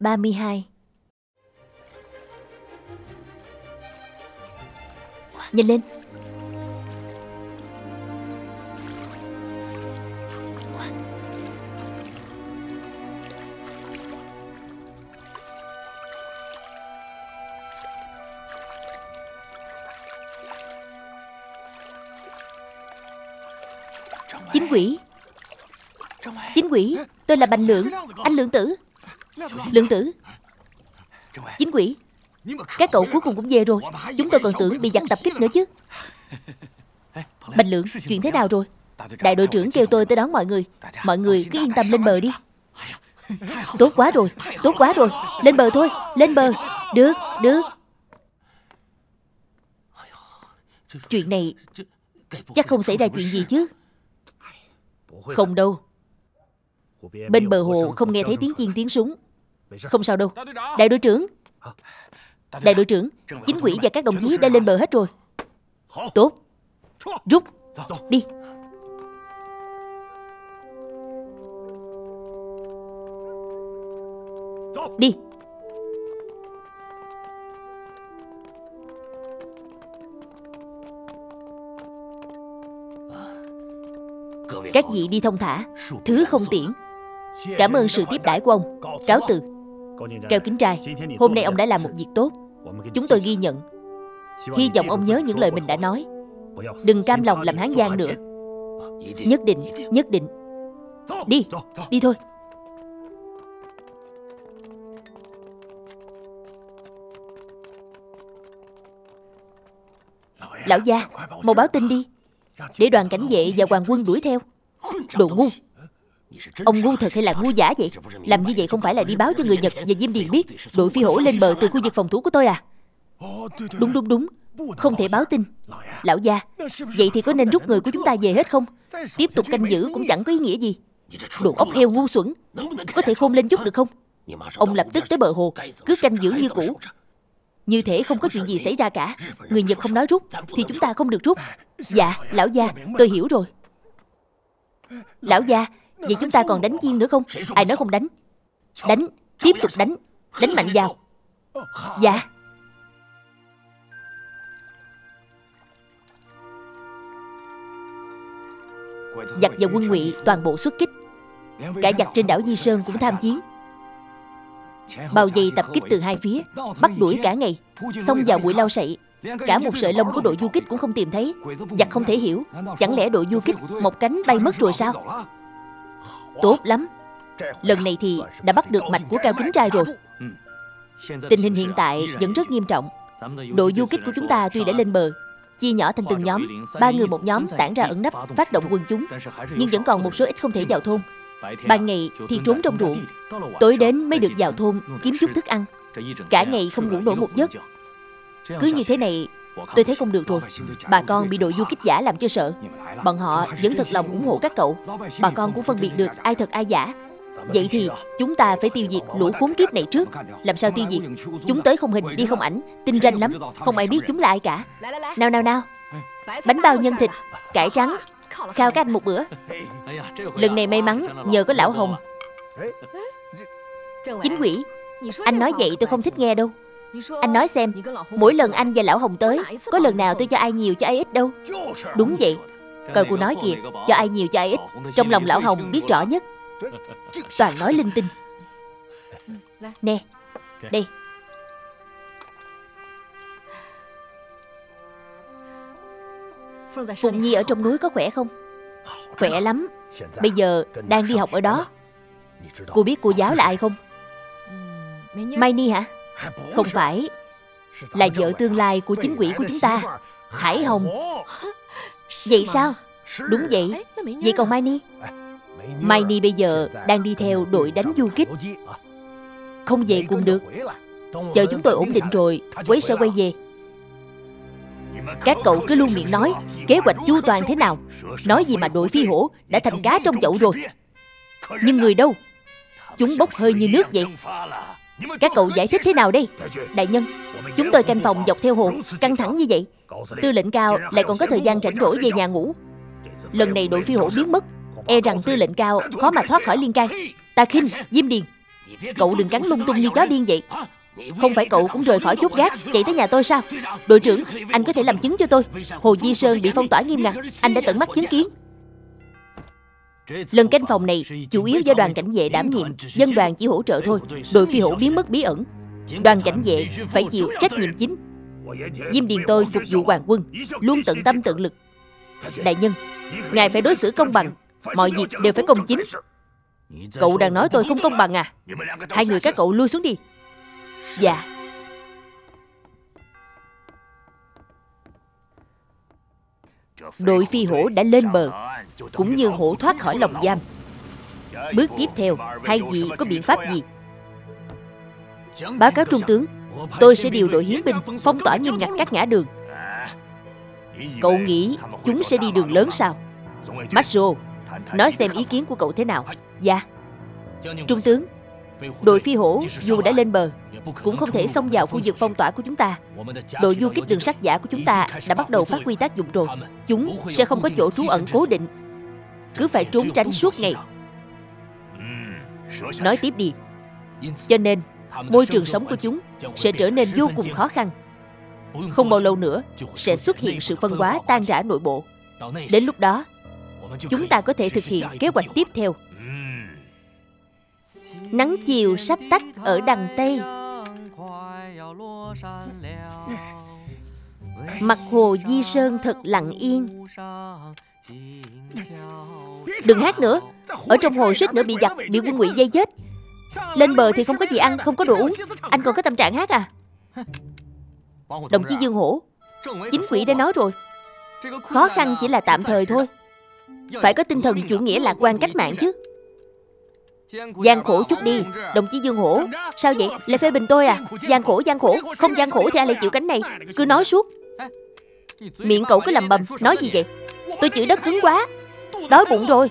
32. Nhìn lên. Chính quỷ. Chính quỷ, tôi là Bành Lượng. Anh Lượng Tử. Lượng Tử. Chính quỷ, các cậu cuối cùng cũng về rồi. Chúng tôi còn tưởng bị giặc tập kích nữa chứ. Bành Lượng, chuyện thế nào rồi? Đại đội trưởng kêu tôi tới đón mọi người. Mọi người cứ yên tâm lên bờ đi. Tốt quá rồi, tốt quá rồi. Lên bờ thôi, lên bờ. Được, được. Chuyện này chắc không xảy ra chuyện gì chứ? Không đâu. Bên bờ hồ không nghe thấy tiếng chiên tiếng súng. Không sao đâu. Đại đội trưởng. Đại đội trưởng, chính quỷ và các đồng chí đã lên bờ hết rồi. Tốt. Rút. Đi. Đi. Các vị đi thông thả, thứ không tiễn. Cảm ơn sự tiếp đãi của ông. Cáo từ. Cao Kính Trai, hôm nay ông đã làm một việc tốt. Chúng tôi ghi nhận. Hy vọng ông nhớ những lời mình đã nói. Đừng cam lòng làm Hán Giang nữa. Nhất định, nhất định. Đi, đi thôi. Lão gia, mau báo tin đi, để đoàn cảnh vệ và hoàng quân đuổi theo. Đồ ngu. Ông ngu thật hay là ngu giả vậy? Làm như vậy không phải là đi báo cho người Nhật và Diêm Điền biết đội phi hổ lên bờ từ khu vực phòng thủ của tôi à? Đúng đúng đúng. Không thể báo tin. Lão gia, vậy thì có nên rút người của chúng ta về hết không? Tiếp tục canh giữ cũng chẳng có ý nghĩa gì. Đồ ốc heo ngu xuẩn. Có thể khôn lên chút được không? Ông lập tức tới bờ hồ, cứ canh giữ như cũ. Như thế không có chuyện gì xảy ra cả. Người Nhật không nói rút thì chúng ta không được rút. Dạ, lão gia, tôi hiểu rồi. Lão gia, vậy chúng ta còn đánh chiên nữa không? Ai nói không đánh? Đánh, tiếp tục đánh. Đánh mạnh vào. Dạ. Giặc và quân Ngụy toàn bộ xuất kích. Cả giặc trên đảo Di Sơn cũng tham chiến. Bao vây tập kích từ hai phía, bắt đuổi cả ngày, xông vào bụi lau sậy. Cả một sợi lông của đội du kích cũng không tìm thấy. Giặc không thể hiểu, chẳng lẽ đội du kích một cánh bay mất rồi sao? Tốt lắm. Lần này thì đã bắt được mạch của Cao Kính Trai rồi. Tình hình hiện tại vẫn rất nghiêm trọng. Đội du kích của chúng ta tuy đã lên bờ, chia nhỏ thành từng nhóm, 3 người một nhóm tản ra ẩn nấp, phát động quân chúng. Nhưng vẫn còn một số ít không thể vào thôn. Ban ngày thì trốn trong ruộng, tối đến mới được vào thôn kiếm chút thức ăn. Cả ngày không ngủ nổi một giấc. Cứ như thế này tôi thấy không được rồi. Bà con bị đội du kích giả làm cho sợ. Bọn họ vẫn thật lòng ủng hộ các cậu. Bà con cũng phân biệt được ai thật ai giả. Vậy thì chúng ta phải tiêu diệt lũ khốn kiếp này trước. Làm sao tiêu diệt? Chúng tới không hình đi không ảnh, tinh ranh lắm, không ai biết chúng là ai cả. Nào nào nào. Bánh bao nhân thịt, cải trắng. Khao các anh một bữa. Lần này may mắn nhờ có lão Hồng. Chính quỷ, anh nói vậy tôi không thích nghe đâu. Anh nói xem, mỗi lần anh và lão Hồng tới, có lần nào tôi cho ai nhiều cho ai ít đâu. Đúng vậy. Coi cô nói kìa, cho ai nhiều cho ai ít, trong lòng lão Hồng biết rõ nhất. Toàn nói linh tinh. Nè, đây. Phùng Nhi ở trong núi có khỏe không? Khỏe lắm. Bây giờ đang đi học ở đó. Cô biết cô giáo là ai không? Mai Nhi hả? Không phải. Là vợ tương lai của chính quỷ của chúng ta, Hải Hồng. Vậy sao? Đúng vậy. Vậy còn Mai Nhi? Mai Nhi bây giờ đang đi theo đội đánh du kích. Không về cùng được. Chờ chúng tôi ổn định rồi, quấy sẽ quay về. Các cậu cứ luôn miệng nói kế hoạch chu toàn thế nào. Nói gì mà đội phi hổ đã thành cá trong chậu rồi. Nhưng người đâu? Chúng bốc hơi như nước vậy. Các cậu giải thích thế nào đây? Đại nhân, chúng tôi canh phòng dọc theo hồ, căng thẳng như vậy. Tư lệnh Cao lại còn có thời gian rảnh rỗi về nhà ngủ. Lần này đội phi hổ biến mất, e rằng tư lệnh Cao khó mà thoát khỏi liên can. Ta khinh, Diêm Điền, Cậu đừng cắn lung tung như chó điên vậy. Không phải cậu cũng rời khỏi chốt gác chạy tới nhà tôi sao? Đội trưởng, anh có thể làm chứng cho tôi. Hồ Di Sơn bị phong tỏa nghiêm ngặt, anh đã tận mắt chứng kiến. Lần canh phòng này chủ yếu do đoàn cảnh vệ đảm nhiệm, dân đoàn chỉ hỗ trợ thôi. Đội phi hổ biến mất bí ẩn, đoàn cảnh vệ phải chịu trách nhiệm chính. Diêm Điền tôi phục vụ hoàng quân, luôn tận tâm tận lực. Đại nhân, ngài phải đối xử công bằng, mọi việc đều phải công chính. Cậu đang nói tôi không công bằng à? Hai người các cậu lui xuống đi. Dạ. Đội phi hổ đã lên bờ, cũng như hổ thoát khỏi lồng giam. Bước tiếp theo, hai vị có biện pháp gì? Báo cáo trung tướng, tôi sẽ điều đội hiến binh phong tỏa nghiêm ngặt các ngã đường. Cậu nghĩ chúng sẽ đi đường lớn sao? Matsuo, nói xem ý kiến của cậu thế nào. Dạ. Trung tướng, đội phi hổ dù đã lên bờ cũng không thể xông vào khu vực phong tỏa của chúng ta. Đội du kích đường sắt giả của chúng ta đã bắt đầu phát huy tác dụng rồi. Chúng sẽ không có chỗ trú ẩn cố định, cứ phải trốn tránh suốt ngày. Nói tiếp đi. Cho nên môi trường sống của chúng sẽ trở nên vô cùng khó khăn. Không bao lâu nữa sẽ xuất hiện sự phân hóa tan rã nội bộ. Đến lúc đó chúng ta có thể thực hiện kế hoạch tiếp theo. Nắng chiều sắp tắt ở đằng Tây, mặt hồ Di Sơn thật lặng yên. Đừng hát nữa, ở trong hồ suýt nữa bị giặc, bị quân ngụy dây chết. Lên bờ thì không có gì ăn, không có đồ uống, anh còn có tâm trạng hát à? Đồng chí Dương Hổ, chính quỷ đã nói rồi, khó khăn chỉ là tạm thời thôi, phải có tinh thần chủ nghĩa lạc quan cách mạng chứ. Gian khổ chút đi, đồng chí Dương Hổ. Sao vậy? Lại phê bình tôi à? Gian khổ, không gian khổ thì ai lại chịu cánh này? Cứ nói suốt. Miệng cậu cứ lầm bầm, nói gì vậy? Tôi chữ đất cứng quá, đói bụng rồi.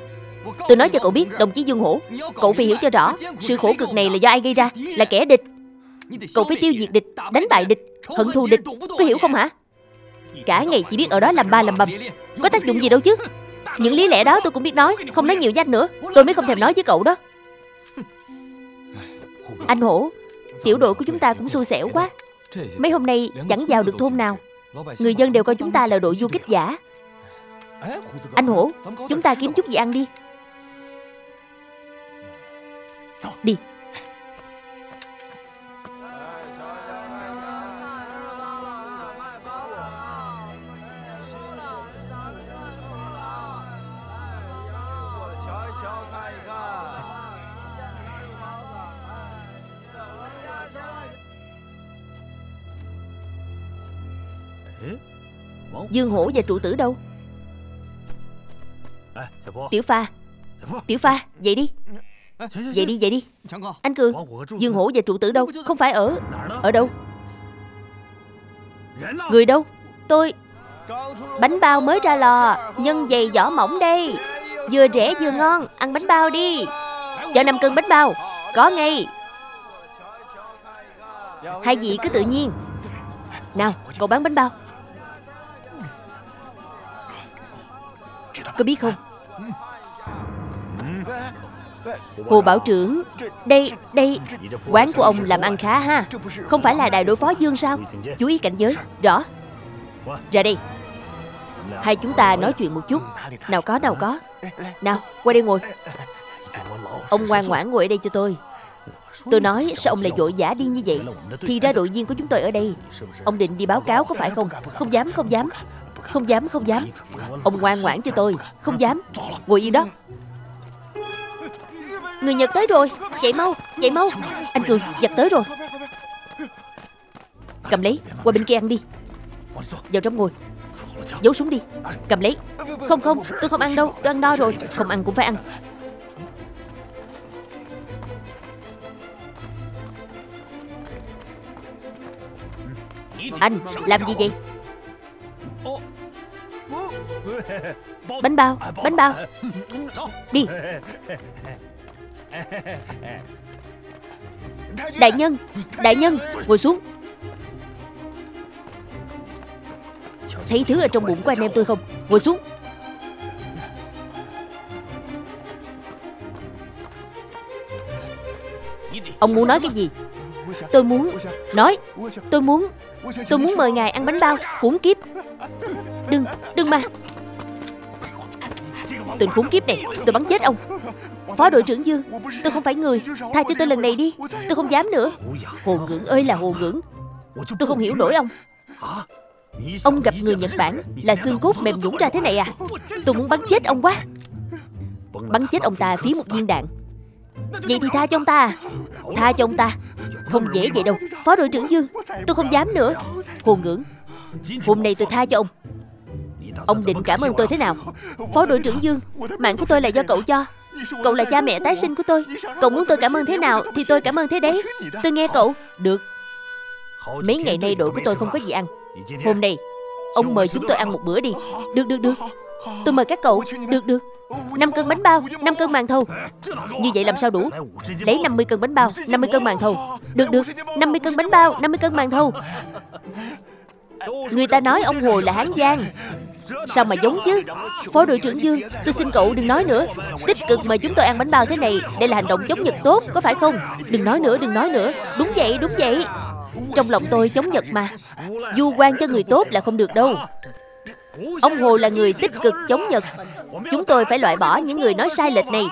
Tôi nói cho cậu biết, đồng chí Dương Hổ, cậu phải hiểu cho rõ, sự khổ cực này là do ai gây ra? Là kẻ địch. Cậu phải tiêu diệt địch, đánh bại địch, hận thù địch, có hiểu không hả? Cả ngày chỉ biết ở đó làm ba làm bầm, có tác dụng gì đâu chứ. Những lý lẽ đó tôi cũng biết nói, không nói nhiều danh nữa. Tôi mới không thèm nói với cậu đó. Anh Hổ, tiểu đội của chúng ta cũng xui xẻo quá. Mấy hôm nay chẳng vào được thôn nào, người dân đều coi chúng ta là đội du kích giả. Anh Hổ, chúng ta kiếm chút gì ăn đi. Đi. Dương Hổ và Trụ Tử đâu? Tiểu Pha, Tiểu Pha, dậy đi. Dậy đi, dậy đi. Anh Cường, Dương Hổ và Trụ Tử đâu? Không phải ở... Ở đâu? Người đâu? Tôi... Bánh bao mới ra lò, nhân dày vỏ mỏng đây. Vừa rẻ vừa ngon, ăn bánh bao đi. Cho 5 cân bánh bao. Có ngay. Hai vị cứ tự nhiên. Nào, cậu bán bánh bao. Có biết không? Hồ Bảo Trưởng, đây, quán của ông làm ăn khá ha. Không phải là đại đội phó Dương sao? Chú ý cảnh giới, rõ. Ra đây. Hai chúng ta nói chuyện một chút. Nào có, nào có. Nào, qua đây ngồi. Ông ngoan ngoãn ngồi ở đây cho tôi. Tôi nói sao ông lại vội vã đi như vậy? Thì ra đội viên của chúng tôi ở đây. Ông định đi báo cáo có phải không? Không dám, không dám. Không dám, không dám. Ông ngoan ngoãn cho tôi. Không dám. Ngồi yên đó. Người Nhật tới rồi. Chạy mau, chạy mau. Anh Cường, giặc tới rồi. Cầm lấy, qua bên kia ăn đi. Vào trong ngồi. Giấu súng đi. Cầm lấy. Không, không, tôi không ăn đâu. Tôi ăn no rồi. Không ăn cũng phải ăn. Anh, làm gì vậy? Bánh bao, bánh bao. Đi. Đại nhân, đại nhân, ngồi xuống. Thấy thứ ở trong bụng của anh em tôi không? Ngồi xuống. Ông muốn nói cái gì? Tôi muốn nói, tôi muốn mời ngài ăn bánh bao. Khốn kiếp. Đừng mà. Tên khốn kiếp này, tôi bắn chết ông. Phó đội trưởng Dương, tôi không phải người. Tha cho tôi lần này đi, tôi không dám nữa. Hồ ngưỡng ơi là hồ ngưỡng. Tôi không hiểu nổi ông. Ông gặp người Nhật Bản là xương cốt mềm nhũn ra thế này à? Tôi muốn bắn chết ông quá. Bắn chết ông ta phí một viên đạn. Vậy thì tha cho ông ta à? Tha cho ông ta. Không dễ vậy đâu. Phó đội trưởng Dương, tôi không dám nữa. Hồ ngưỡng, hôm nay tôi tha cho ông. Ông định cảm ơn tôi thế nào? Phó đội trưởng Dương, mạng của tôi là do cậu cho. Cậu là cha mẹ tái sinh của tôi. Cậu muốn tôi cảm ơn thế nào thì tôi cảm ơn thế đấy. Tôi nghe cậu. Được. Mấy ngày nay đội của tôi không có gì ăn. Hôm nay ông mời chúng tôi ăn một bữa đi. Được. Tôi mời các cậu. Được. 5 cân bánh bao, 5 cân màn thầu. Như vậy làm sao đủ? Lấy 50 cân bánh bao, 50 cân màn thầu. Được. 50 cân bánh bao, 50 cân màn thầu. Người ta nói ông Hồ là Hán Giang, sao mà giống chứ? Phó đội trưởng Dương, tôi xin cậu đừng nói nữa. Tích cực mời chúng tôi ăn bánh bao thế này, đây là hành động chống Nhật tốt, có phải không? Đừng nói nữa. Đúng vậy. Trong lòng tôi chống Nhật mà. Du quan cho người tốt là không được đâu. Ông Hồ là người tích cực chống Nhật. Chúng tôi phải loại bỏ những người nói sai lệch này.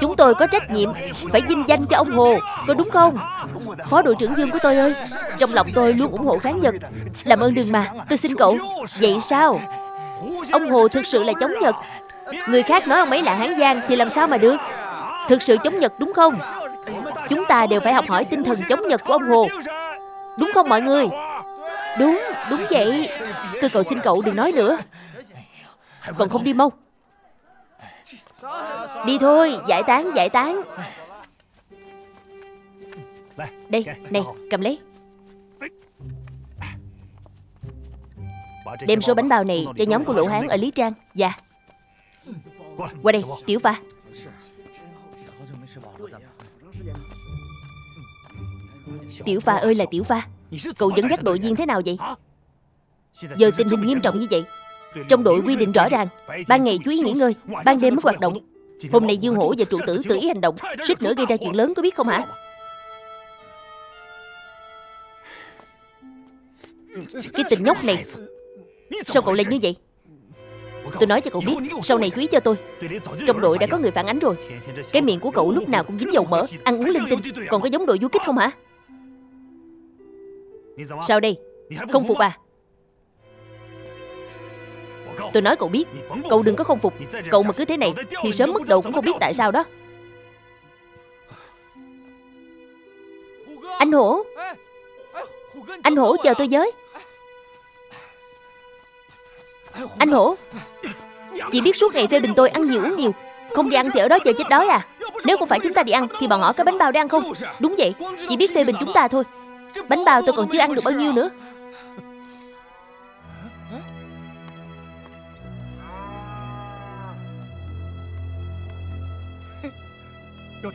Chúng tôi có trách nhiệm phải vinh danh cho ông Hồ, có đúng không? Phó đội trưởng Dương của tôi ơi, trong lòng tôi luôn ủng hộ kháng Nhật. Làm ơn đừng mà, tôi xin cậu. Vậy sao? Ông Hồ thực sự là chống Nhật. Người khác nói ông ấy là Hán Giang thì làm sao mà được? Thực sự chống Nhật đúng không? Chúng ta đều phải học hỏi tinh thần chống Nhật của ông Hồ, đúng không mọi người? Đúng vậy. Tôi cầu xin cậu đừng nói nữa. Còn không đi mau. Đi thôi, giải tán. Đây, này, cầm lấy. Đem số bánh bao này cho nhóm của Lỗ Hán ở Lý Trang. Dạ. Qua đây, Tiểu Pha. Tiểu Pha ơi là Tiểu Pha, cậu dẫn dắt đội viên thế nào vậy? Giờ tình hình nghiêm trọng như vậy, trong đội quy định rõ ràng, ban ngày chú ý nghỉ ngơi, ban đêm mới hoạt động. Hôm nay Dương Hổ và Trụ Tử tự ý hành động, suýt nữa gây ra chuyện lớn, có biết không hả? Cái tình nhóc này, sao cậu lại như vậy? Tôi nói cho cậu biết, sau này chú ý cho tôi. Trong đội đã có người phản ánh rồi. Cái miệng của cậu lúc nào cũng dính dầu mỡ, ăn uống linh tinh, còn có giống đội du kích không hả? Sao đây? Không phục à? Tôi nói cậu biết, cậu đừng có không phục. Cậu mà cứ thế này thì sớm mất đầu cũng không biết tại sao đó. Anh Hổ, anh Hổ chờ tôi với. Anh Hổ, chị biết suốt ngày phê bình tôi ăn nhiều uống nhiều, không đi ăn thì ở đó chờ chết đói à? Nếu không phải chúng ta đi ăn thì bọn họ có bánh bao để ăn không? Đúng vậy, chị biết phê bình chúng ta thôi. Bánh bao tôi còn chưa ăn được bao nhiêu nữa.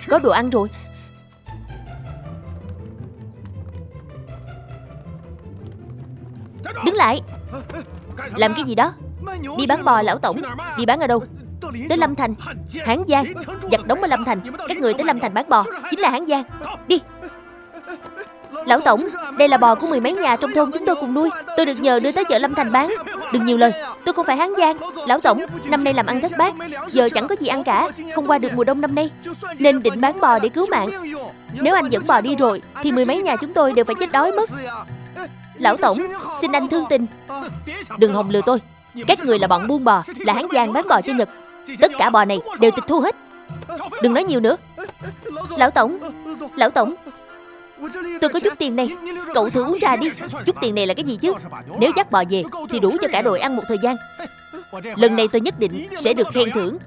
Có đồ ăn rồi. Đứng lại. Làm cái gì đó? Đi bán bò lão tổng. Đi bán ở đâu? Tới Lâm Thành. Hán Giang. Giặc đóng ở Lâm Thành. Các người tới Lâm Thành bán bò chính là Hán Giang. Đi. Lão tổng, đây là bò của mười mấy nhà trong thôn chúng tôi cùng nuôi. Tôi được nhờ đưa tới chợ Lâm Thành bán. Đừng nhiều lời, tôi không phải Hán Giang. Lão tổng, năm nay làm ăn thất bát, giờ chẳng có gì ăn cả, không qua được mùa đông năm nay, nên định bán bò để cứu mạng. Nếu anh dẫn bò đi rồi thì mười mấy nhà chúng tôi đều phải chết đói mất. Lão tổng, xin anh thương tình. Đừng hòng lừa tôi. Các người là bọn buôn bò, là Hán Giang bán bò cho Nhật. Tất cả bò này đều tịch thu hết. Đừng nói nhiều nữa. Lão tổng, tôi có chút tiền này, cậu thử uống trà đi. Chút tiền này là cái gì chứ? Nếu dắt bò về thì đủ cho cả đội ăn một thời gian. Lần này tôi nhất định sẽ được khen thưởng.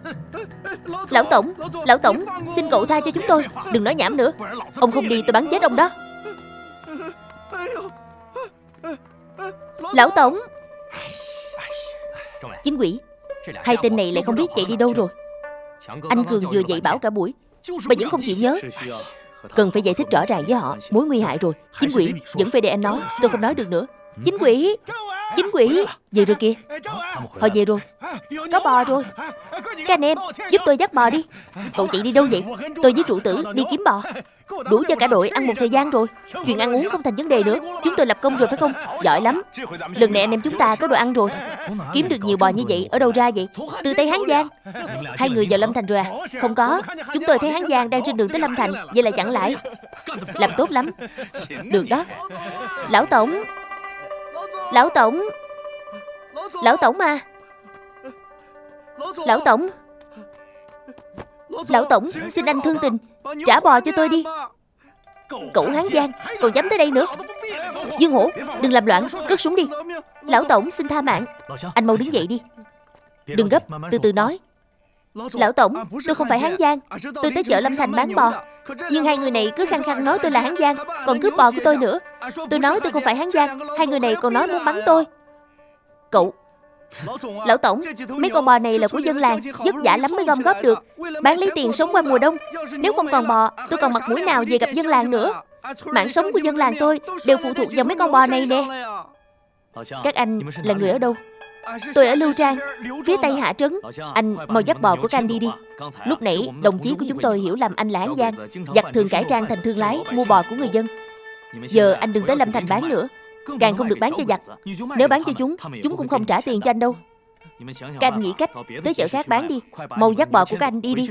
Lão tổng, xin cậu tha cho chúng tôi. Đừng nói nhảm nữa. Ông không đi tôi bắn chết ông đó. Lão tổng. Chính quỷ, hai tên này lại không biết chạy đi đâu rồi. Anh Cường vừa dạy bảo cả buổi mà vẫn không chịu nhớ. Cần phải giải thích rõ ràng với họ mối nguy hại rồi. Chính quỷ vẫn phải để anh nói. Tôi không nói được nữa. Chính quỷ. Chính quỷ về rồi kìa. Họ về rồi. Có bò rồi. Các anh em giúp tôi dắt bò đi. Cậu chị đi đâu vậy? Tôi với trụ tử đi kiếm bò. Đủ cho cả đội ăn một thời gian rồi. Chuyện ăn uống không thành vấn đề nữa. Chúng tôi lập công rồi phải không? Giỏi lắm. Lần này anh em chúng ta có đồ ăn rồi. Kiếm được nhiều bò như vậy ở đâu ra vậy? Từ Tây Hán Giang. Hai người vào Lâm Thành rồi à? Không có. Chúng tôi thấy Hán Giang đang trên đường tới Lâm Thành. Vậy là chặn lại. Làm tốt lắm. Được đó. Lão Tổng. Lão Tổng. Lão Tổng mà. Lão Tổng. Lão Tổng, xin anh thương tình trả bò cho tôi đi. Cậu Hán Giang còn dám tới đây nữa. Dương Hổ, đừng làm loạn, cất súng đi. Lão Tổng xin tha mạng. Anh mau đứng dậy đi. Đừng gấp, từ từ nói. Lão Tổng, tôi không phải Hán Giang. Tôi tới chợ Lâm Thành bán bò. Nhưng hai người này cứ khăng khăng nói tôi là Hán Giang, còn cướp bò của tôi nữa. Tôi nói tôi không phải Hán Giang, hai người này còn nói muốn bắn tôi. Cậu Lão Tổng, mấy con bò này là của dân làng, vất vả lắm mới gom góp được, bán lấy tiền sống qua mùa đông. Nếu không còn bò, tôi còn mặt mũi nào về gặp dân làng nữa. Mạng sống của dân làng tôi đều phụ thuộc vào mấy con bò này nè. Các anh là người ở đâu? Tôi ở Lưu Trang, phía Tây Hạ Trấn. Anh mau dắt bò của các anh đi đi. Lúc nãy đồng chí của chúng tôi hiểu lầm anh là Hán Giang, giặc thường cải trang thành thương lái mua bò của người dân. Giờ anh đừng tới Lâm Thành bán nữa, càng không được bán cho giặc. Nếu bán cho chúng, chúng cũng không trả tiền cho anh đâu. Các anh nghĩ cách tới chợ khác bán đi. Mau dắt bò của các anh đi đi.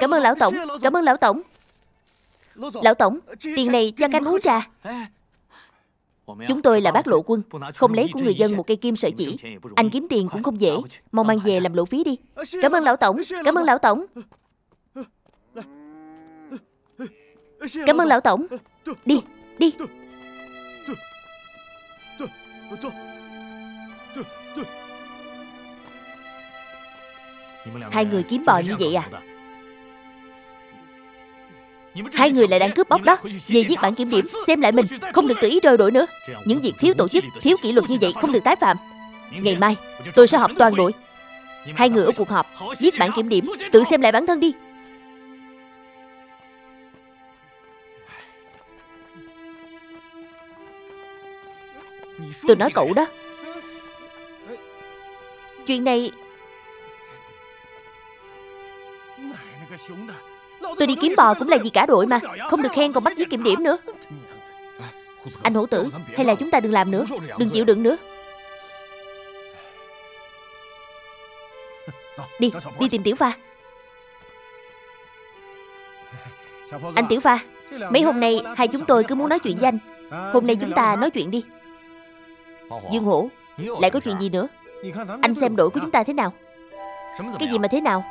Cảm ơn Lão Tổng, cảm ơn Lão Tổng. Lão Tổng, tiền này cho các anh uống trà. Chúng tôi là bác lộ quân, không lấy của người dân một cây kim sợi chỉ. Anh kiếm tiền cũng không dễ, mau mang về làm lộ phí đi. Cảm ơn Lão Tổng, cảm ơn Lão Tổng. Cảm ơn Lão Tổng. Đi, đi. Hai người kiếm bò như vậy à? Hai người lại đang cướp bóc đó. Về viết bản kiểm điểm, xem lại mình, không được tự ý rơi đội nữa. Những việc thiếu tổ chức, thiếu kỷ luật như vậy không được tái phạm. Ngày mai tôi sẽ họp toàn đội. Hai người ở cuộc họp viết bản kiểm điểm, tự xem lại bản thân đi. Tôi nói cậu đó. Chuyện này tôi đi kiếm bò cũng là vì cả đội mà. Không được khen còn bắt giết kiểm điểm nữa. Anh Hổ Tử, hay là chúng ta đừng làm nữa, đừng chịu đựng nữa. Đi, đi tìm Tiểu Pha. Anh Tiểu Pha, mấy hôm nay hai chúng tôi cứ muốn nói chuyện với anh. Hôm nay chúng ta nói chuyện đi. Dương Hổ, lại có chuyện gì nữa? Anh xem đội của chúng ta thế nào? Cái gì mà thế nào?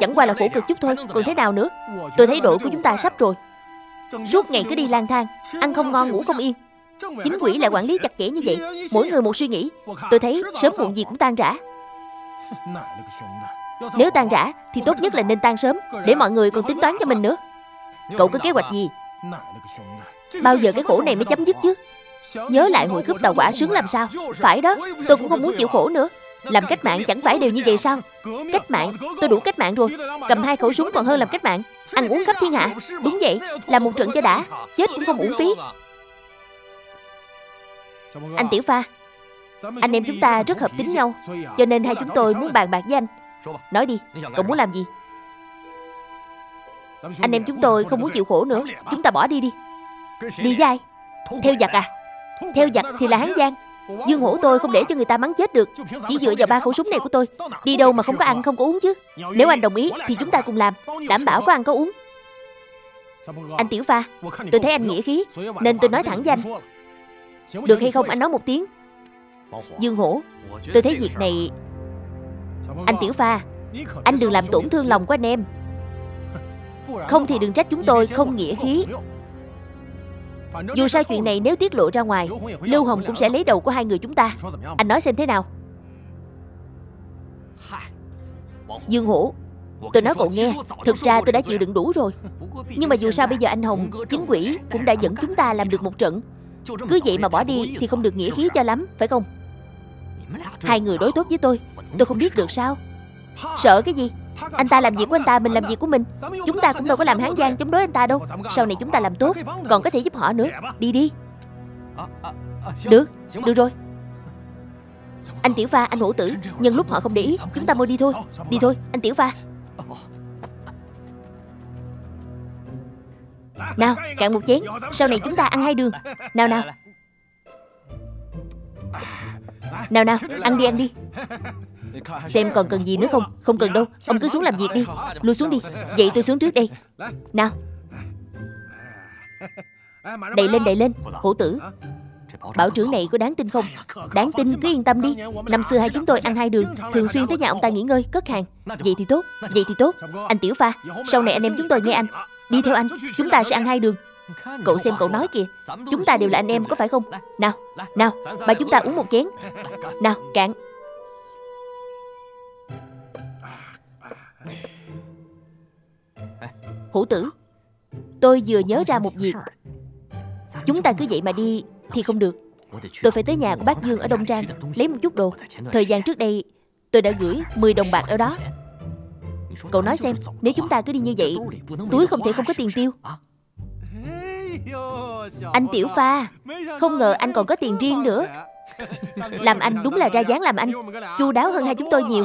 Chẳng qua là khổ cực chút thôi, còn thế nào nữa? Tôi thấy đội của chúng ta sắp rồi. Suốt ngày cứ đi lang thang, ăn không ngon ngủ không yên. Chính quỷ lại quản lý chặt chẽ như vậy, mỗi người một suy nghĩ. Tôi thấy sớm muộn gì cũng tan rã. Nếu tan rã thì tốt nhất là nên tan sớm, để mọi người còn tính toán cho mình nữa. Cậu có kế hoạch gì? Bao giờ cái khổ này mới chấm dứt chứ? Nhớ lại hồi cướp tàu quả sướng làm sao. Phải đó, tôi cũng không muốn chịu khổ nữa. Làm cách mạng chẳng phải đều như vậy sao? Cách mạng, tôi đủ cách mạng rồi. Cầm 2 khẩu súng còn hơn làm cách mạng. Ăn uống khắp thiên hạ. Đúng vậy, làm một trận cho đã, chết cũng không uổng phí. Anh Tiểu Pha, anh em chúng ta rất hợp tính nhau, cho nên hai chúng tôi muốn bàn bạc với anh. Nói đi, cậu muốn làm gì? Anh em chúng tôi không muốn chịu khổ nữa, chúng ta bỏ đi đi. Đi với ai? Theo giặc à? Theo giặc thì là Hán Giang. Dương Hổ tôi không để cho người ta mắng chết được. Chỉ dựa vào 3 khẩu súng này của tôi, đi đâu mà không có ăn không có uống chứ? Nếu anh đồng ý thì chúng ta cùng làm, đảm bảo có ăn có uống. Anh Tiểu Pha, tôi thấy anh nghĩa khí nên tôi nói thẳng với anh. Được hay không anh nói một tiếng. Dương Hổ, tôi thấy việc này. Anh Tiểu Pha, anh đừng làm tổn thương lòng của anh em. Không thì đừng trách chúng tôi không nghĩa khí. Dù sao chuyện này nếu tiết lộ ra ngoài, Lưu Hồng cũng sẽ lấy đầu của hai người chúng ta. Anh nói xem thế nào. Dương Hổ, tôi nói cậu nghe, thực ra tôi đã chịu đựng đủ rồi. Nhưng mà dù sao bây giờ anh Hồng, chính quỷ cũng đã dẫn chúng ta làm được một trận. Cứ vậy mà bỏ đi thì không được nghĩa khí cho lắm, phải không? Hai người đối tốt với tôi không biết được sao? Sợ cái gì? Anh ta làm việc của anh ta, mình làm việc của mình. Chúng ta cũng đâu có làm Hán Giang chống đối anh ta đâu. Sau này chúng ta làm tốt, còn có thể giúp họ nữa. Đi đi. Được, được rồi. Anh Tiểu Pha, anh Hổ Tử, nhân lúc họ không để ý, chúng ta mau đi thôi. Đi thôi, anh Tiểu Pha. Nào, cạn một chén. Sau này chúng ta ăn hai đường. Nào nào. Nào nào, ăn đi, ăn đi. Xem còn cần gì nữa không? Không cần đâu, ông cứ xuống làm việc đi. Lui xuống đi, vậy tôi xuống trước đây. Nào. Đẩy lên, Hổ Tử. Bảo trưởng này có đáng tin không? Đáng tin, cứ yên tâm đi. Năm xưa hai chúng tôi ăn hai đường, thường xuyên tới nhà ông ta nghỉ ngơi, cất hàng. Vậy thì tốt, vậy thì tốt. Anh Tiểu Pha, sau này anh em chúng tôi nghe anh. Đi theo anh, chúng ta sẽ ăn hai đường. Cậu xem cậu nói kìa, chúng ta đều là anh em, có phải không? Nào, nào, bà chúng ta uống một chén. Nào, cạn. Hổ Tử, tôi vừa nhớ ra một việc. Chúng ta cứ vậy mà đi thì không được. Tôi phải tới nhà của bác Dương ở Đông Trang lấy một chút đồ. Thời gian trước đây tôi đã gửi 10 đồng bạc ở đó. Cậu nói xem, nếu chúng ta cứ đi như vậy, túi không thể không có tiền tiêu. Anh Tiểu Pha, không ngờ anh còn có tiền riêng nữa. Làm anh đúng là ra dáng làm anh, chu đáo hơn hai chúng tôi nhiều.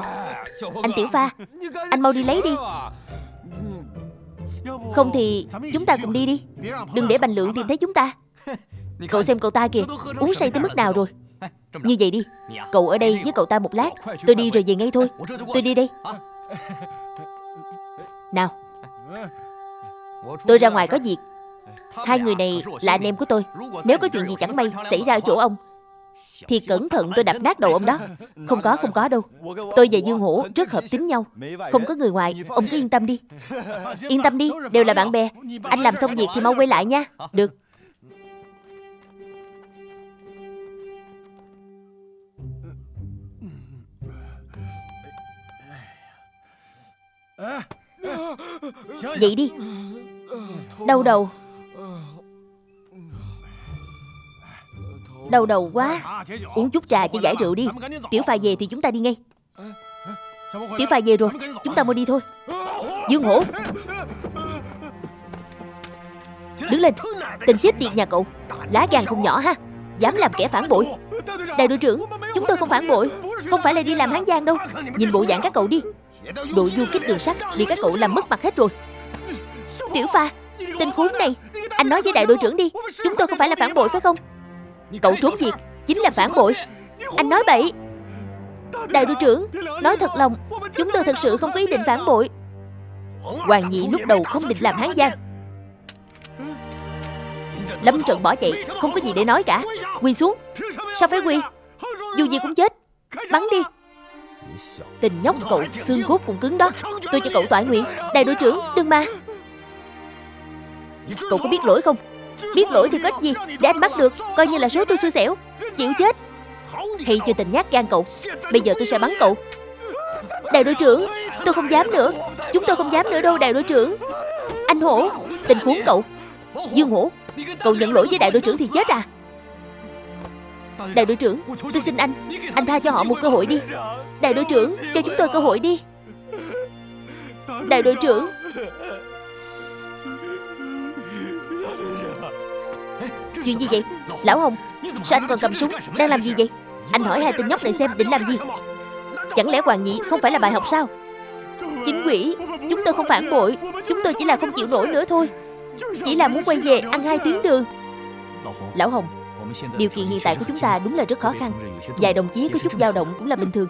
Anh Tiểu Pha, anh mau đi lấy đi. Không thì chúng ta cùng đi đi. Đừng để Bành Lượng tìm thấy chúng ta. Cậu xem cậu ta kìa, uống say tới mức nào rồi. Như vậy đi, cậu ở đây với cậu ta một lát. Tôi đi rồi về ngay thôi. Tôi đi đây. Nào, tôi ra ngoài có việc. Hai người này là anh em của tôi. Nếu có chuyện gì chẳng may xảy ra ở chỗ ông thì cẩn thận tôi đập nát đầu ông đó. Không có, không có đâu. Tôi và Dương Hổ rất hợp tính nhau, không có người ngoài. Ông cứ yên tâm đi. Yên tâm đi, đều là bạn bè. Anh làm xong việc thì mau quay lại nha. Được. Vậy đi. Đau đầu. Đau đầu quá. Uống chút trà cho giải rượu đi. Tiểu Pha về thì chúng ta đi ngay. Tiểu Pha về rồi, chúng ta mau đi thôi. Dương Hổ, đứng lên. Tình chết tiệt nhà cậu, lá gan không nhỏ ha. Dám làm kẻ phản bội. Đại đội trưởng, chúng tôi không phản bội. Không phải là đi làm Hán Giang đâu. Nhìn bộ dạng các cậu đi, độ du kích đường sắt bị các cậu làm mất mặt hết rồi. Tiểu Pha, tên khốn này, anh nói với đại đội trưởng đi, chúng tôi không phải là phản bội phải không? Cậu trốn việc chính là phản bội. Anh nói bậy. Đại đội trưởng, nói thật lòng, chúng tôi thật sự không có ý định phản bội. Hoàng Nhị lúc đầu không định làm Hán Giang, lâm trận bỏ chạy, không có gì để nói cả. Quy xuống. Sao phải quy? Dù gì cũng chết. Bắn đi. Tình nhóc cậu, xương cốt cũng cứng đó. Tôi cho cậu tọa nguyện. Đại đội trưởng, đừng mà. Cậu có biết lỗi không? Biết lỗi thì có ích gì. Để anh bắt được, coi như là số tôi xui xẻo. Chịu chết. Hay cho tình nhát gan cậu. Bây giờ tôi sẽ bắn cậu. Đại đội trưởng, tôi không dám nữa. Chúng tôi không dám nữa đâu đại đội trưởng. Anh Hổ, tình huống cậu. Dương Hổ, cậu nhận lỗi với đại đội trưởng thì chết à? Đại đội trưởng, tôi xin anh tha cho họ một cơ hội đi. Đại đội trưởng, cho chúng tôi cơ hội đi. Đại đội trưởng. Chuyện gì vậy? Lão Hồng, sao anh còn cầm súng? Đang làm gì vậy? Anh hỏi hai tên nhóc này xem định làm gì. Chẳng lẽ Hoàng Nhị không phải là bài học sao? Chính quỷ, chúng tôi không phản bội. Chúng tôi chỉ là không chịu nổi nữa thôi. Chỉ là muốn quay về ăn hai tuyến đường. Lão Hồng, điều kiện hiện tại của chúng ta đúng là rất khó khăn. Vài đồng chí có chút dao động cũng là bình thường.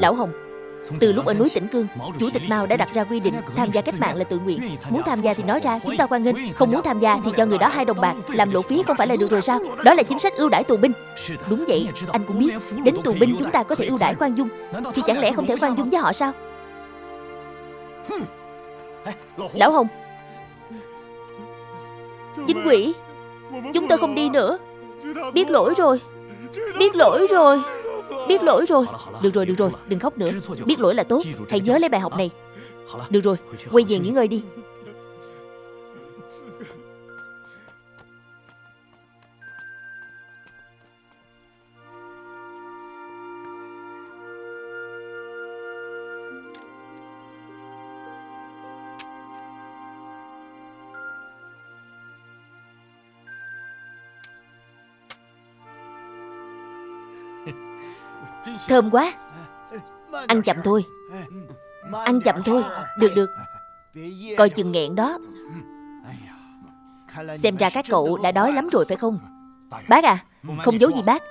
Lão Hồng, từ lúc ở núi Tĩnh Cương, Chủ tịch Mao đã đặt ra quy định tham gia cách mạng là tự nguyện. Muốn tham gia thì nói ra, chúng ta hoan nghênh. Không muốn tham gia thì cho người đó 2 đồng bạc, làm lộ phí không phải là được rồi sao? Đó là chính sách ưu đãi tù binh. Đúng vậy, anh cũng biết. Đến tù binh chúng ta có thể ưu đãi khoan dung, thì chẳng lẽ không thể khoan dung với họ sao? Lão Hồng, chính quỷ, chúng tôi không đi nữa. Biết lỗi rồi. Biết lỗi rồi. Biết lỗi rồi. Được rồi, được rồi, đừng khóc nữa. Biết lỗi là tốt, hãy nhớ lấy bài học này. Được rồi, quay về nghỉ ngơi đi. Thơm quá. Ăn chậm thôi. Ăn chậm thôi. Được được. Coi chừng nghẹn đó. Xem ra các cậu đã đói lắm rồi phải không? Bác à, không giấu gì bác,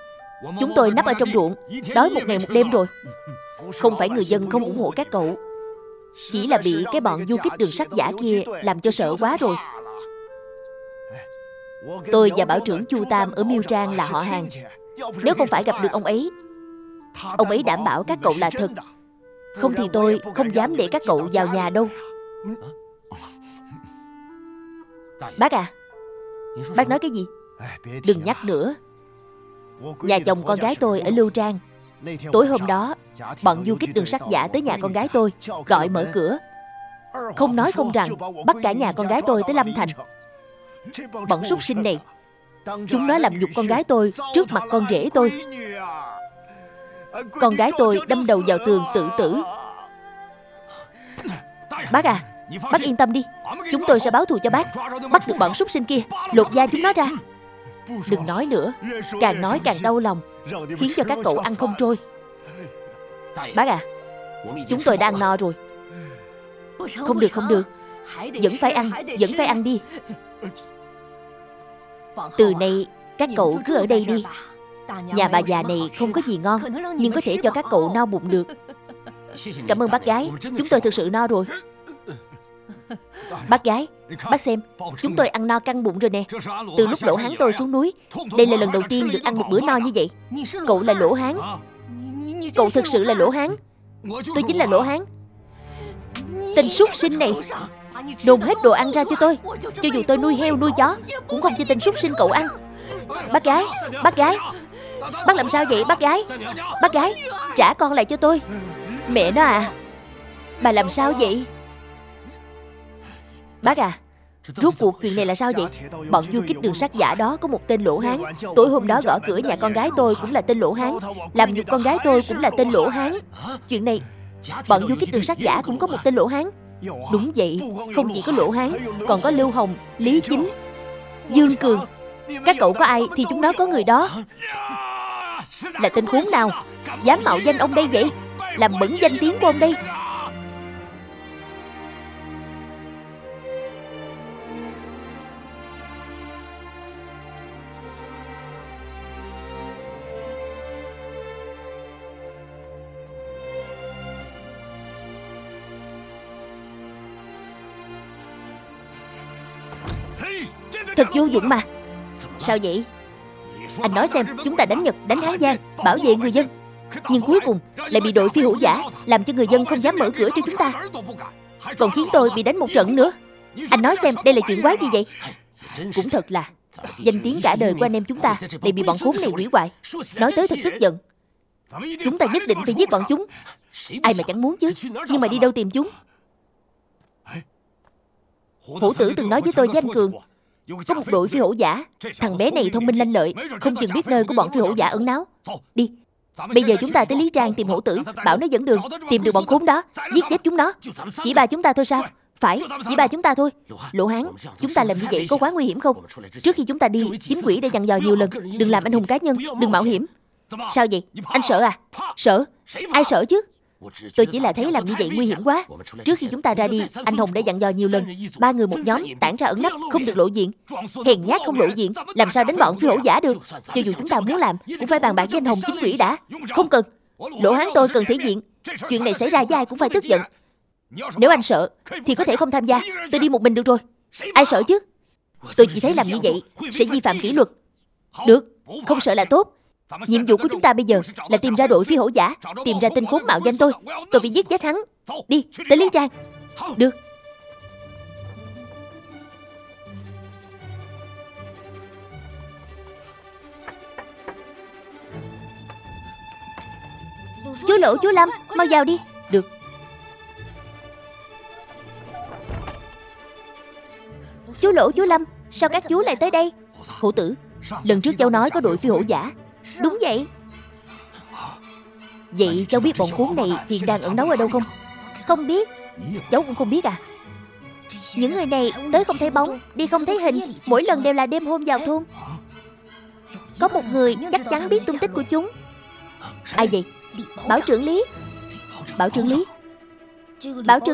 chúng tôi nấp ở trong ruộng, đói một ngày một đêm rồi. Không phải người dân không ủng hộ các cậu, chỉ là bị cái bọn du kích đường sắt giả kia làm cho sợ quá rồi. Tôi và Bảo trưởng Chu Tam ở Miêu Trang là họ hàng. Nếu không phải gặp được ông ấy đảm bảo các cậu là thật. Không thì tôi không dám để các cậu vào nhà đâu. Bác à, bác nói cái gì? Đừng nhắc nữa. Nhà chồng con gái tôi ở Lưu Trang. Tối hôm đó, bọn du kích đường sắt giả tới nhà con gái tôi, gọi mở cửa, không nói không rằng bắt cả nhà con gái tôi tới Lâm Thành. Bọn súc sinh này, chúng nó làm nhục con gái tôi trước mặt con rể tôi. Con gái tôi đâm đầu vào tường tự tử. Bác à, bác yên tâm đi, chúng tôi sẽ báo thù cho bác. Bắt được bọn súc sinh kia, lột da chúng nó ra. Đừng nói nữa, càng nói càng đau lòng, khiến cho các cậu ăn không trôi. Bác à, chúng tôi đã ăn no rồi. Không được, không được. Vẫn phải ăn đi. Từ nay, các cậu cứ ở đây đi. Nhà bà già này không có gì ngon, nhưng có thể cho các cậu no bụng được. Cảm ơn bác gái, chúng tôi thực sự no rồi. Bác gái, bác xem, chúng tôi ăn no căng bụng rồi nè. Từ lúc Lỗ Hán tôi xuống núi, đây là lần đầu tiên được ăn một bữa no như vậy. Cậu là Lỗ Hán. Cậu thực sự là Lỗ Hán. Tôi chính là Lỗ Hán. Tên súc sinh này, đồn hết đồ ăn ra cho tôi. Cho dù tôi nuôi heo nuôi chó, cũng không cho tên súc sinh cậu ăn. Bác gái, bác gái, bác làm sao vậy bác gái? Bác gái, trả con lại cho tôi. Mẹ nó à, bà làm sao vậy? Bác à, rốt cuộc chuyện này là sao vậy? Bọn du kích đường sắt giả đó có một tên Lỗ Hán. Tối hôm đó gõ cửa nhà con gái tôi cũng là tên Lỗ Hán. Làm nhục con gái tôi cũng là tên Lỗ Hán. Chuyện này, bọn du kích đường sắt giả cũng có một tên Lỗ Hán. Đúng vậy, không chỉ có Lỗ Hán, còn có Lưu Hồng, Lý Chính, Dương Cường. Các cậu có ai thì chúng nó có người đó. Là tên khốn nào dám mạo danh ông đây vậy? Làm bẩn danh tiếng của ông đây. Thật vô dụng mà. Sao vậy? Anh nói xem, chúng ta đánh Nhật, đánh Hán Giang, bảo vệ người dân, nhưng cuối cùng lại bị đội phi hữu giả làm cho người dân không dám mở cửa cho chúng ta, còn khiến tôi bị đánh một trận nữa. Anh nói xem, đây là chuyện quái gì vậy? Cũng thật là, danh tiếng cả đời của anh em chúng ta lại bị bọn khốn này hủy hoại. Nói tới thật tức giận. Chúng ta nhất định phải giết bọn chúng. Ai mà chẳng muốn chứ. Nhưng mà đi đâu tìm chúng? Hổ tử từng nói với tôi với anh Cường, có một đội phi hổ giả. Thằng bé này thông minh lanh lợi, không chừng biết nơi của bọn phi hổ giả ẩn náu. Đi, bây giờ chúng ta tới Lý Trang tìm hổ tử, bảo nó dẫn đường. Tìm được bọn khốn đó, giết chết chúng nó. Chỉ ba chúng ta thôi sao? Phải, chỉ ba chúng ta thôi. Lỗ Hán, chúng ta làm như vậy có quá nguy hiểm không? Trước khi chúng ta đi, chính quỷ đã dặn dò nhiều lần, đừng làm anh hùng cá nhân, đừng mạo hiểm. Sao vậy? Anh sợ à? Sợ? Ai sợ chứ? Tôi chỉ là thấy làm như vậy nguy hiểm quá. Trước khi chúng ta ra đi, anh Hồng đã dặn dò nhiều lần, ba người một nhóm tản ra ẩn nấp, không được lộ diện. Hèn nhát không lộ diện, làm sao đánh bọn phi hổ giả được? Cho dù chúng ta muốn làm, cũng phải bàn bạc với anh Hồng chính quỷ đã. Không cần. Lỗ Hán tôi cần thể diện. Chuyện này xảy ra với ai cũng phải tức giận. Nếu anh sợ thì có thể không tham gia. Tôi đi một mình được rồi. Ai sợ chứ? Tôi chỉ thấy làm như vậy sẽ vi phạm kỷ luật. Được, không sợ là tốt. Nhiệm vụ của chúng ta bây giờ là tìm ra đội phi hổ giả, tìm ra tên khốn mạo danh tôi. Tôi phải giết chết hắn. Đi, tới Lý Trang. Được. Chú Lỗ, chú Lâm, mau vào đi. Được. Chú Lỗ, chú Lâm, sao các chú lại tới đây? Hổ tử, lần trước cháu nói có đội phi hổ giả. Đúng vậy. Vậy cháu biết bọn khốn này hiện đang ẩn náu ở đâu không? Không biết. Cháu cũng không biết à? Những người này tới không thấy bóng, đi không thấy hình, mỗi lần đều là đêm hôm vào thôn. Có một người chắc chắn biết tung tích của chúng. Ai vậy? Bảo trưởng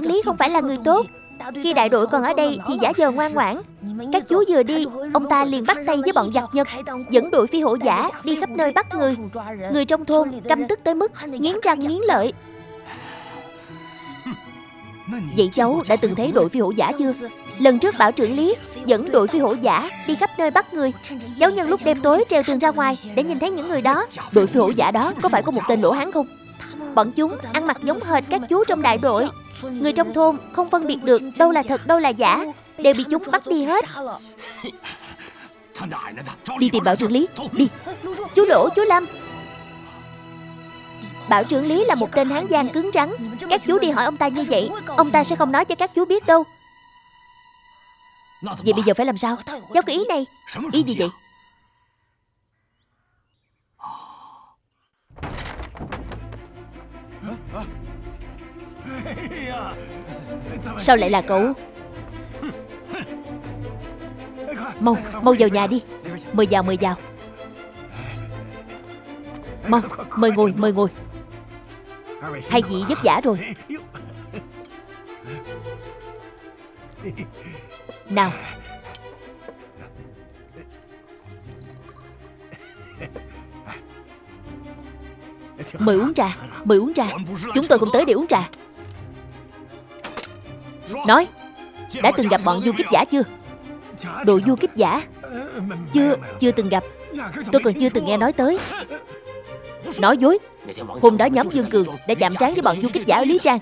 Lý không phải là người tốt. Khi đại đội còn ở đây thì giả vờ ngoan ngoãn. Các chú vừa đi, ông ta liền bắt tay với bọn giặc Nhật, dẫn đội phi hộ giả đi khắp nơi bắt người. Người trong thôn căm tức tới mức nghiến răng nghiến lợi. Vậy cháu đã từng thấy đội phi hộ giả chưa? Lần trước Bảo trưởng Lý dẫn đội phi hộ giả đi khắp nơi bắt người, cháu nhân lúc đêm tối treo tường ra ngoài để nhìn thấy những người đó. Đội phi hộ giả đó có phải có một tên Lỗ Hán không? Bọn chúng ăn mặc giống hệt các chú trong đại đội. Người trong thôn không phân biệt được đâu là thật đâu là giả, đều bị chúng bắt đi hết. Đi tìm Bảo trưởng Lý, đi. Chú Lỗ, chú Lâm. Bảo trưởng Lý là một tên Hán Giang cứng rắn. Các chú đi hỏi ông ta như vậy, ông ta sẽ không nói cho các chú biết đâu. Vậy bây giờ phải làm sao? Cháu cứ ý này. Ý gì vậy? Sao lại là cậu? Mau vào nhà đi. Mời vào. Mau, mời ngồi. Hai vị vất vả rồi. Nào. Mời uống trà. Chúng tôi không tới để uống trà. Nói, đã từng gặp bọn du kích giả chưa? Đội du kích giả? Chưa từng gặp. Tôi còn chưa từng nghe nói tới. Nói dối. Hôm đó nhóm Dương Cường đã chạm trán với bọn du kích giả ở Lý Trang.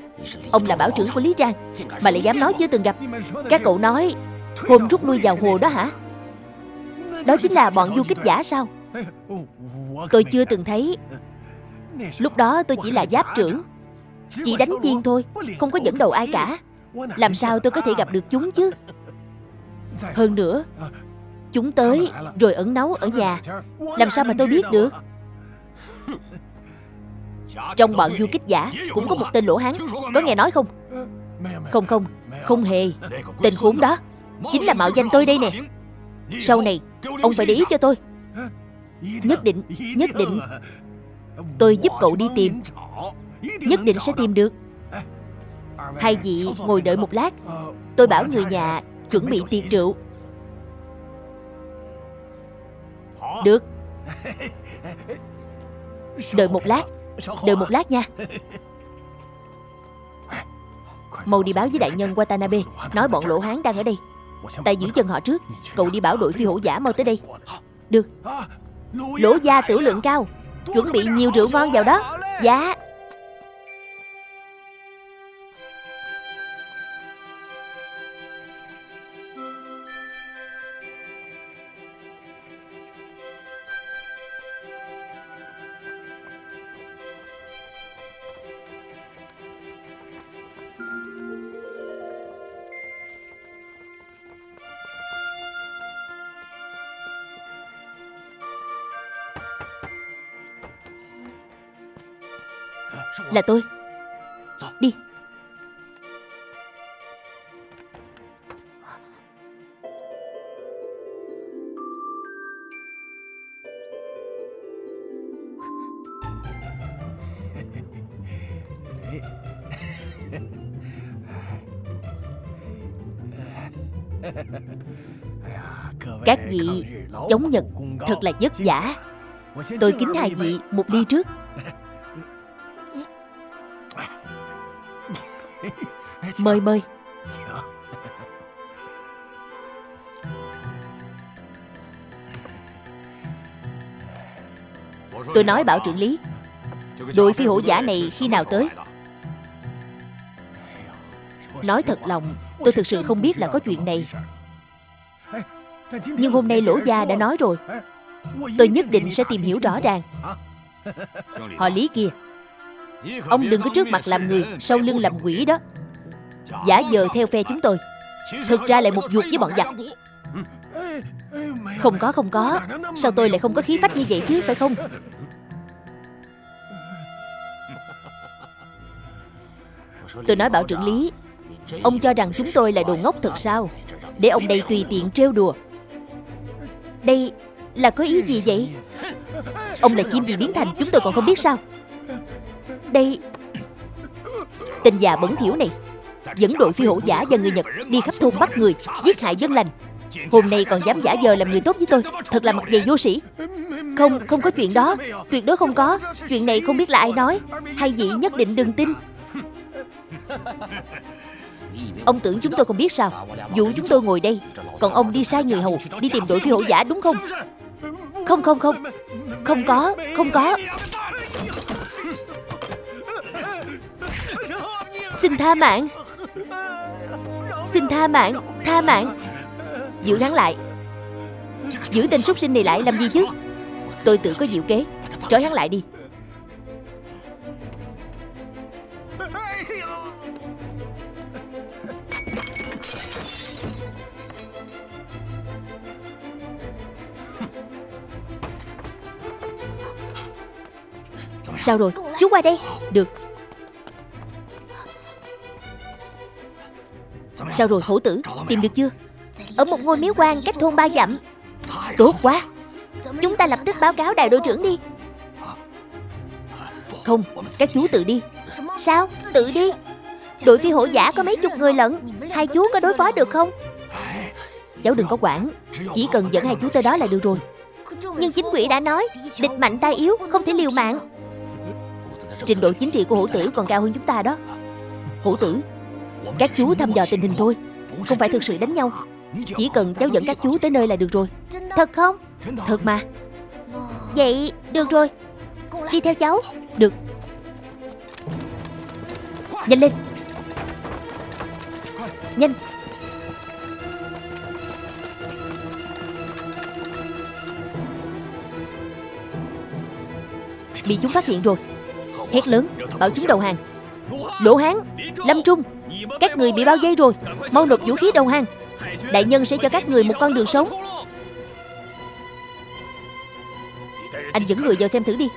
Ông là bảo trưởng của Lý Trang mà lại dám nói chưa từng gặp. Các cậu nói hôm rút lui vào hồ đó hả? Đó chính là bọn du kích giả sao? Tôi chưa từng thấy. Lúc đó tôi chỉ là giáp trưởng, chỉ đánh viên thôi, không có dẫn đầu ai cả. Làm sao tôi có thể gặp được chúng chứ? Hơn nữa, chúng tới rồi ẩn náu ở nhà, làm sao mà tôi biết được? Trong bọn du kích giả cũng có một tên Lỗ Hán, có nghe nói không? Không hề. Tên khốn đó chính là mạo danh tôi đây nè. Sau này ông phải để ý cho tôi. Nhất định tôi giúp cậu đi tìm. Nhất định sẽ tìm được. Hai vị ngồi đợi một lát, tôi bảo người nhà chuẩn bị tiệc rượu. Được. Đợi một lát nha. Mau đi báo với đại nhân Watanabe, nói bọn Lỗ Hán đang ở đây. Ta giữ chân họ trước, cậu đi bảo đội phi hổ giả mau tới đây. Được. Lỗ gia tử lượng cao, chuẩn bị nhiều rượu ngon vào đó. Dạ. Là tôi. Đi. Các vị chống Nhật thật là vất vả. Tôi kính hai vị một ly trước. Mời. Tôi nói Bảo trưởng Lý, đội phi hổ giả này khi nào tới? Nói thật lòng, tôi thực sự không biết là có chuyện này. Nhưng hôm nay Lỗ gia đã nói rồi, tôi nhất định sẽ tìm hiểu rõ ràng. Họ Lý kia, ông đừng có trước mặt làm người, sau lưng làm quỷ đó. Giả vờ theo phe chúng tôi, thực ra lại một ruột với bọn giặc. Không có. Sao tôi lại không có khí phách như vậy chứ, phải không? Tôi nói Bảo trưởng Lý, ông cho rằng chúng tôi là đồ ngốc thật sao? Để ông đây tùy tiện trêu đùa. Đây là có ý gì vậy? Ông là chim gì biến thành chúng tôi còn không biết sao? trước đây. Tên già bẩn thỉu này dẫn đội phi hổ giả và người Nhật đi khắp thôn bắt người, giết hại dân lành. Hôm nay còn dám giả vờ làm người tốt với tôi, thật là mặt dày vô sĩ. Không có chuyện đó, tuyệt đối không có. Chuyện này không biết là ai nói, hai vị nhất định đừng tin. Ông tưởng chúng tôi không biết sao? Dù chúng tôi ngồi đây, còn ông đi sai người hầu, đi tìm đội phi hổ giả đúng không? Không có. Xin tha mạng, xin tha mạng. Giữ hắn lại, giữ tên súc sinh này lại làm gì chứ? Tôi tự có diệu kế, trói hắn lại đi. Sao rồi? Chú qua đây. Được. Sao rồi hổ tử? Tìm được chưa? Ở một ngôi miếu quan cách thôn 3 dặm. Tốt quá. Chúng ta lập tức báo cáo đại đội trưởng đi. Không, các chú tự đi. Sao? Tự đi? Đội phi hổ giả có mấy chục người lận, hai chú có đối phó được không? Cháu đừng có quản, chỉ cần dẫn hai chú tới đó là được rồi. Nhưng chính quỷ đã nói, địch mạnh ta yếu, không thể liều mạng. Trình độ chính trị của hổ tử còn cao hơn chúng ta đó. Hổ tử, các chú thăm dò tình hình thôi, không phải thực sự đánh nhau. Chỉ cần cháu dẫn các chú tới nơi là được rồi. Thật không? Thật mà. Vậy được rồi, đi theo cháu. Được. Nhanh lên. Nhanh. Bị chúng phát hiện rồi. Hét lớn, bảo chúng đầu hàng. Lỗ Hán, Lâm Trung, các người bị bao vây rồi, mau nộp vũ khí đầu hàng. Đại nhân sẽ cho các người một con đường sống. Anh dẫn người vào xem thử đi.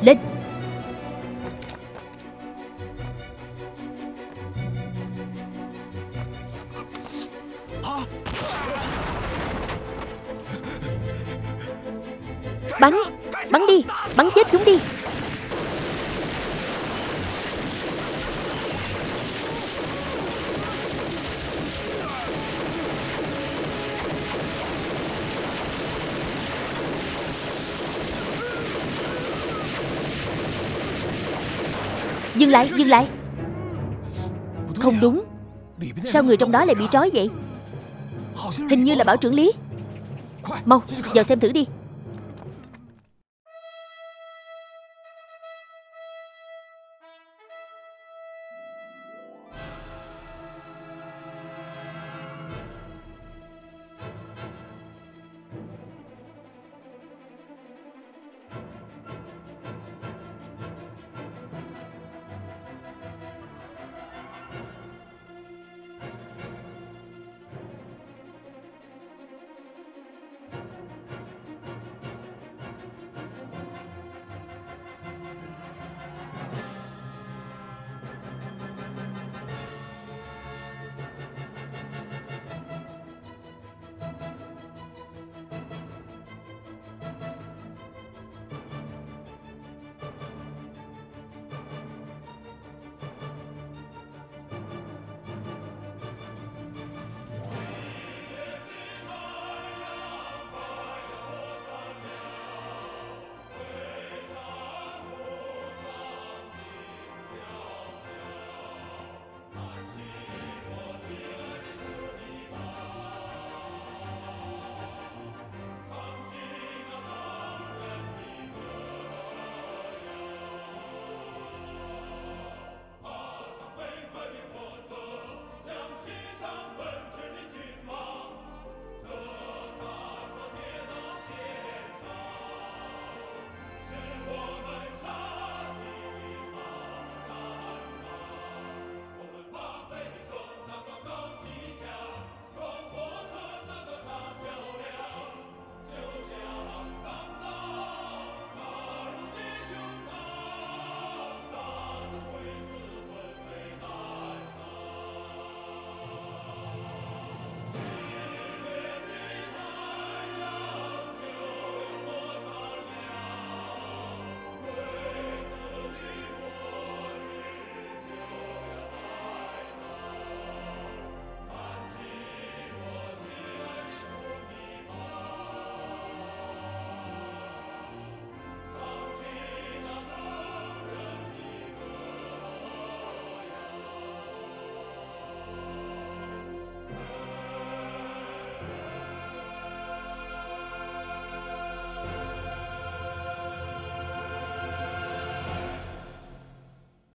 Lên. Bắn, bắn đi, bắn chết chúng đi. Dừng lại, dừng lại. Không đúng. Sao người trong đó lại bị trói vậy? Hình như là Bảo trưởng Lý. Mau, vào xem thử đi.